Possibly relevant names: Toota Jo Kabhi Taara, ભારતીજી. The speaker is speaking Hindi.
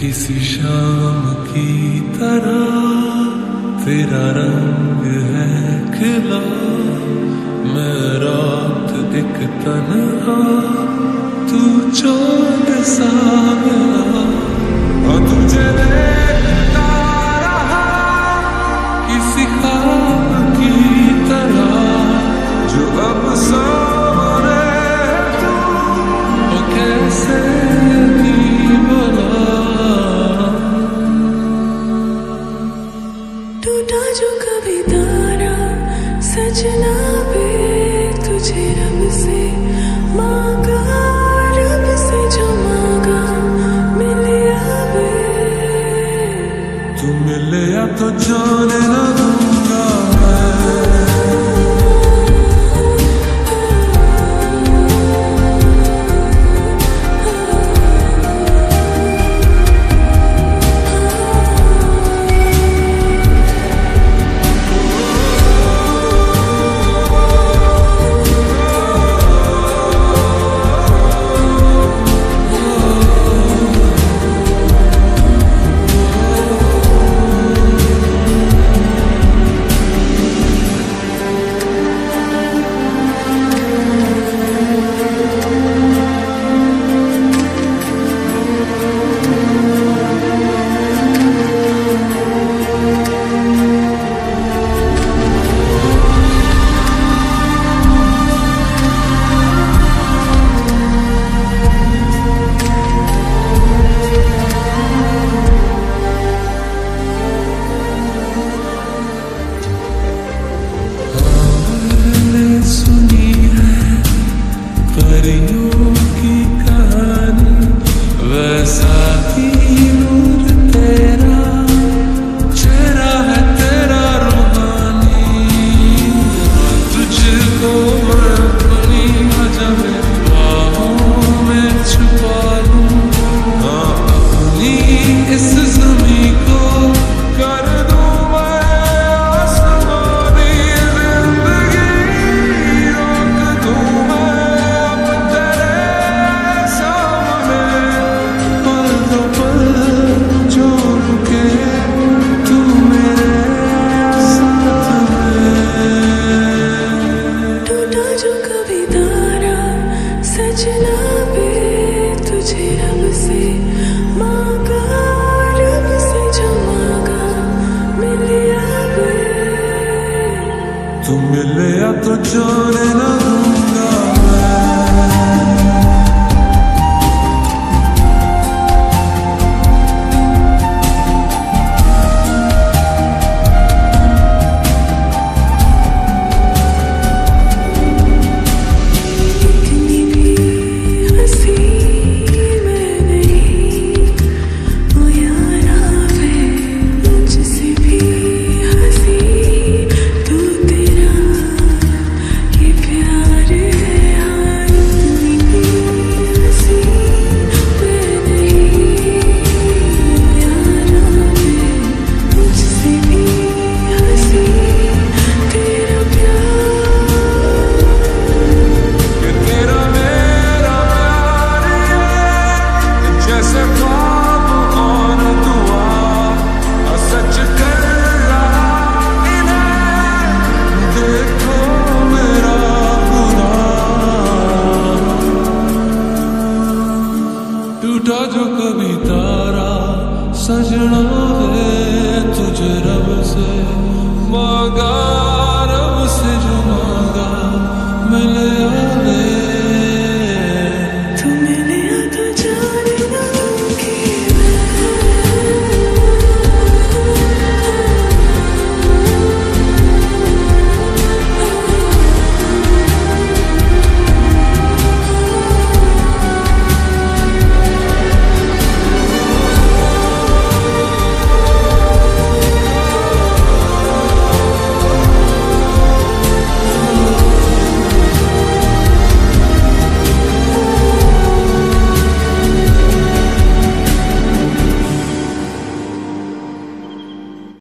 किसी शाम की तरह तेरा रंग है खिला, मैं रात एक तन्हा तू चाँद सा मिला। और तुझे देखता रहा किसी खाब की तरह जो अब सामने है तू, और कैसे टूटा जो कभी तारा सजना पे तुझे रब से मांगा, रब से जो मांगा मिले बे, तू मिले तो जाने ना दूंगा तो जाने ना दूंगा सजना है तुझे रब से मांगा, रब से जो